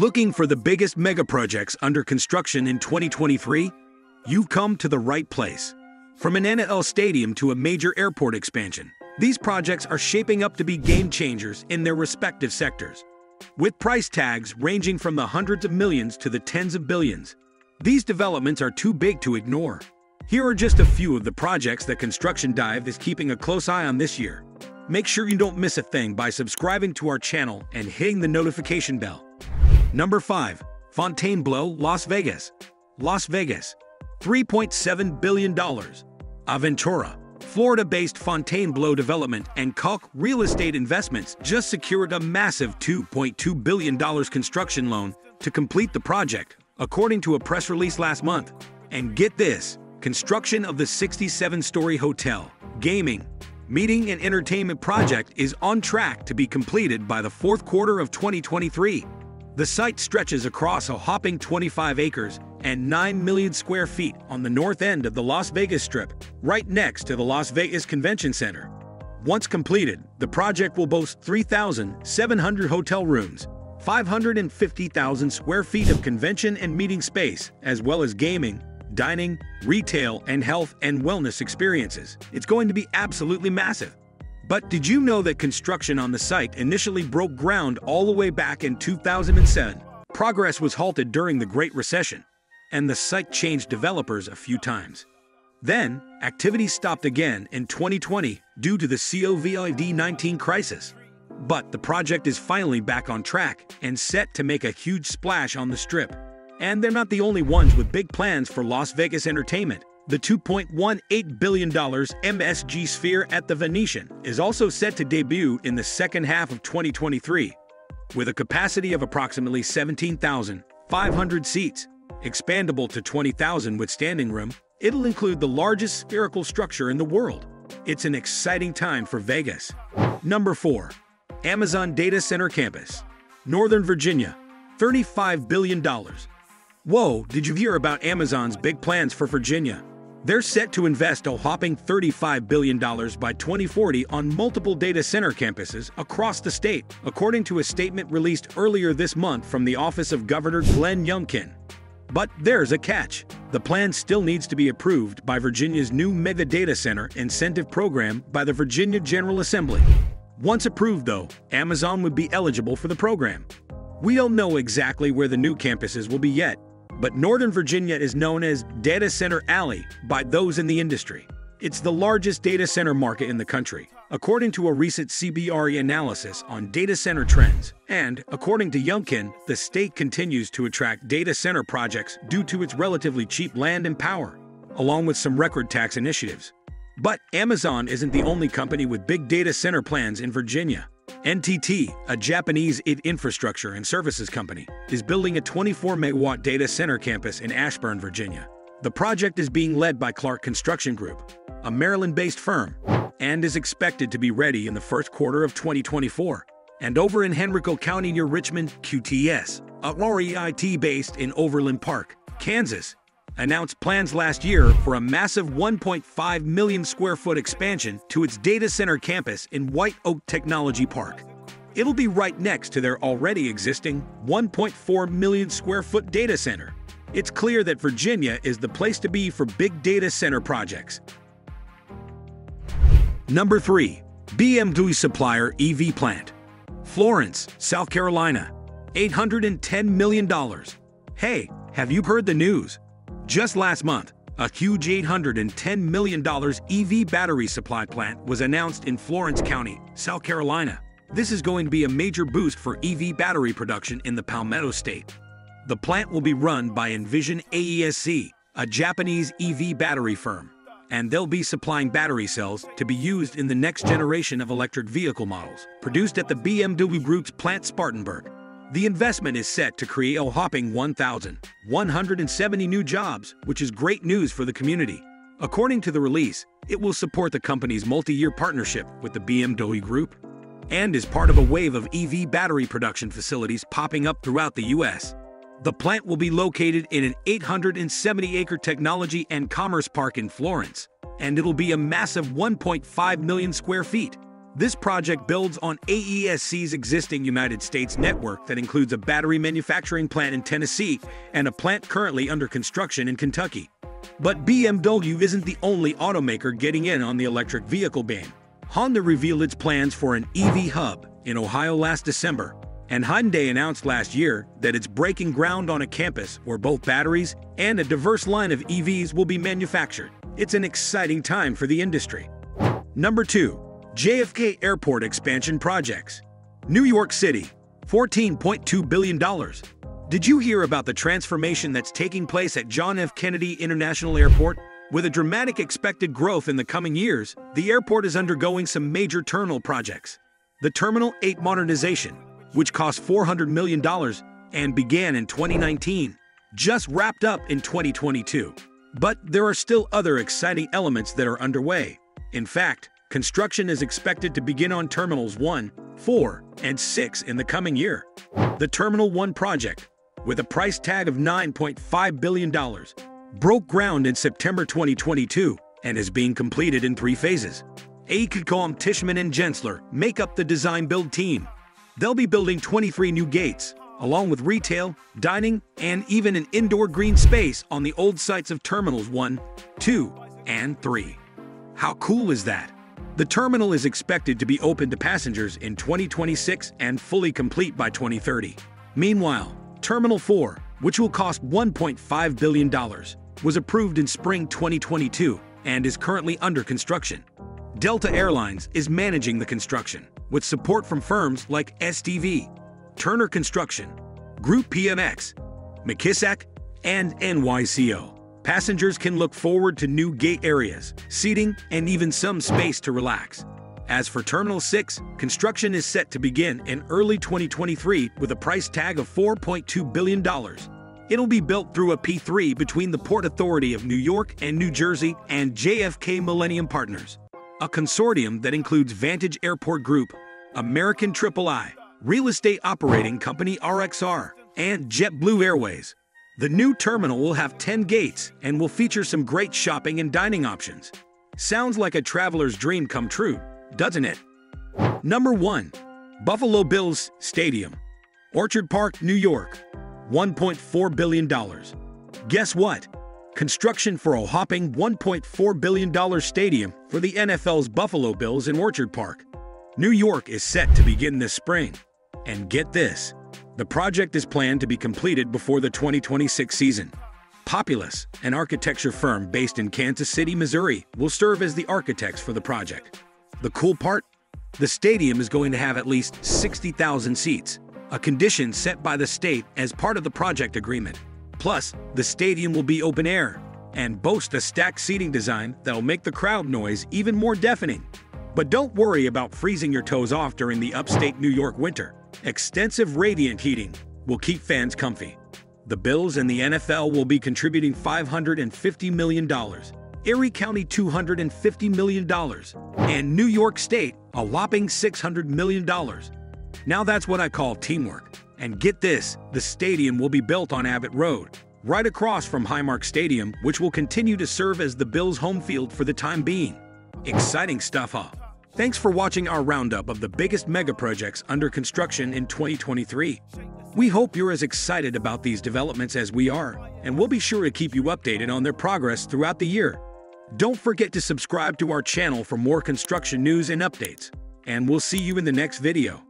Looking for the biggest mega projects under construction in 2023? You've come to the right place. From an NFL stadium to a major airport expansion, these projects are shaping up to be game changers in their respective sectors. With price tags ranging from the hundreds of millions to the tens of billions, these developments are too big to ignore. Here are just a few of the projects that Construction Dive is keeping a close eye on this year. Make sure you don't miss a thing by subscribing to our channel and hitting the notification bell. Number 5. Fontainebleau, Las Vegas. Las Vegas. $3.7 billion. Aventura, Florida-based Fontainebleau Development and Koch Real Estate Investments just secured a massive $2.2 billion construction loan to complete the project, according to a press release last month. And get this, construction of the 67-story hotel, gaming, meeting and entertainment project is on track to be completed by the fourth quarter of 2023. The site stretches across a hopping 25 acres and 9 million square feet on the north end of the Las Vegas Strip, right next to the Las Vegas Convention Center. Once completed, the project will boast 3,700 hotel rooms, 550,000 square feet of convention and meeting space, as well as gaming, dining, retail, and health and wellness experiences. It's going to be absolutely massive. But did you know that construction on the site initially broke ground all the way back in 2007? Progress was halted during the Great Recession, and the site changed developers a few times. Then, activity stopped again in 2020 due to the COVID-19 crisis. But the project is finally back on track and set to make a huge splash on the Strip. And they're not the only ones with big plans for Las Vegas entertainment. The $2.18 billion MSG Sphere at the Venetian is also set to debut in the second half of 2023, with a capacity of approximately 17,500 seats. Expandable to 20,000 with standing room, it'll include the largest spherical structure in the world. It's an exciting time for Vegas. Number 4. Amazon Data Center Campus, Northern Virginia, $35 billion. Whoa, did you hear about Amazon's big plans for Virginia? They're set to invest a whopping $35 billion by 2040 on multiple data center campuses across the state, according to a statement released earlier this month from the office of Governor Glenn Youngkin. But there's a catch. The plan still needs to be approved by Virginia's new Mega Data Center Incentive Program by the Virginia General Assembly. Once approved, though, Amazon would be eligible for the program. We don't know exactly where the new campuses will be yet, but Northern Virginia is known as Data Center Alley by those in the industry. It's the largest data center market in the country, according to a recent CBRE analysis on data center trends. And, according to Youngkin, the state continues to attract data center projects due to its relatively cheap land and power, along with some record tax initiatives. But Amazon isn't the only company with big data center plans in Virginia. NTT, a Japanese infrastructure and services company, is building a 24-megawatt data center campus in Ashburn, Virginia. The project is being led by Clark Construction Group, a Maryland-based firm, and is expected to be ready in the first quarter of 2024. And over in Henrico County near Richmond, QTS, a REIT based in Overland Park, Kansas, announced plans last year for a massive 1.5 million square foot expansion to its data center campus in White Oak Technology Park. It'll be right next to their already existing 1.4 million square foot data center. It's clear that Virginia is the place to be for big data center projects. Number 3. BMW Supplier EV Plant, Florence, South Carolina, $810 million. Hey, have you heard the news? Just last month, a huge $810 million EV battery supply plant was announced in Florence County, South Carolina. This is going to be a major boost for EV battery production in the Palmetto State. The plant will be run by Envision AESC, a Japanese EV battery firm, and they'll be supplying battery cells to be used in the next generation of electric vehicle models, produced at the BMW Group's plant Spartanburg. The investment is set to create a whopping 1,170 new jobs, which is great news for the community. According to the release, it will support the company's multi-year partnership with the BMW Group and is part of a wave of EV battery production facilities popping up throughout the U.S. The plant will be located in an 870-acre technology and commerce park in Florence, and it'll be a massive 1.5 million square feet. This project builds on AESC's existing United States network that includes a battery manufacturing plant in Tennessee and a plant currently under construction in Kentucky. But BMW isn't the only automaker getting in on the electric vehicle ban. Honda revealed its plans for an EV hub in Ohio last December, and Hyundai announced last year that it's breaking ground on a campus where both batteries and a diverse line of EVs will be manufactured. It's an exciting time for the industry. Number 2. JFK Airport Expansion Projects. New York City, $14.2 billion. Did you hear about the transformation that's taking place at John F. Kennedy International Airport? With a dramatic expected growth in the coming years, the airport is undergoing some major terminal projects. The Terminal 8 modernization, which cost $400 million and began in 2019, just wrapped up in 2022. But there are still other exciting elements that are underway. In fact, construction is expected to begin on Terminals 1, 4, and 6 in the coming year. The Terminal 1 project, with a price tag of $9.5 billion, broke ground in September 2022 and is being completed in 3 phases. AECOM, Tishman, and Gensler make up the design-build team. They'll be building 23 new gates, along with retail, dining, and even an indoor green space on the old sites of Terminals 1, 2, and 3. How cool is that? The terminal is expected to be open to passengers in 2026 and fully complete by 2030. Meanwhile, Terminal 4, which will cost $1.5 billion, was approved in spring 2022 and is currently under construction. Delta Airlines is managing the construction, with support from firms like SDV, Turner Construction, Group PMX, McKissack, and NYCO. Passengers can look forward to new gate areas, seating, and even some space to relax. As for Terminal 6, construction is set to begin in early 2023 with a price tag of $4.2 billion. It'll be built through a P3 between the Port Authority of New York and New Jersey and JFK Millennium Partners, a consortium that includes Vantage Airport Group, American Triple I, Real Estate Operating Company RXR, and JetBlue Airways. The new terminal will have 10 gates and will feature some great shopping and dining options. Sounds like a traveler's dream come true, doesn't it? Number 1. Buffalo Bills Stadium, Orchard Park, New York, $1.4 billion. Guess what? Construction for a whopping $1.4 billion stadium for the NFL's Buffalo Bills in Orchard Park, New York is set to begin this spring. And get this, the project is planned to be completed before the 2026 season. Populous, an architecture firm based in Kansas City, Missouri, will serve as the architects for the project. The cool part? The stadium is going to have at least 60,000 seats, a condition set by the state as part of the project agreement. Plus, the stadium will be open air and boast a stacked seating design that'll make the crowd noise even more deafening. But don't worry about freezing your toes off during the upstate New York winter. Extensive radiant heating will keep fans comfy. The Bills and the NFL will be contributing $550 million, Erie County $250 million, and New York State a whopping $600 million. Now that's what I call teamwork. And get this, the stadium will be built on Abbott Road, right across from Highmark Stadium, which will continue to serve as the Bills' home field for the time being. Exciting stuff, huh? Thanks for watching our roundup of the biggest megaprojects under construction in 2023. We hope you're as excited about these developments as we are, and we'll be sure to keep you updated on their progress throughout the year. Don't forget to subscribe to our channel for more construction news and updates, and we'll see you in the next video.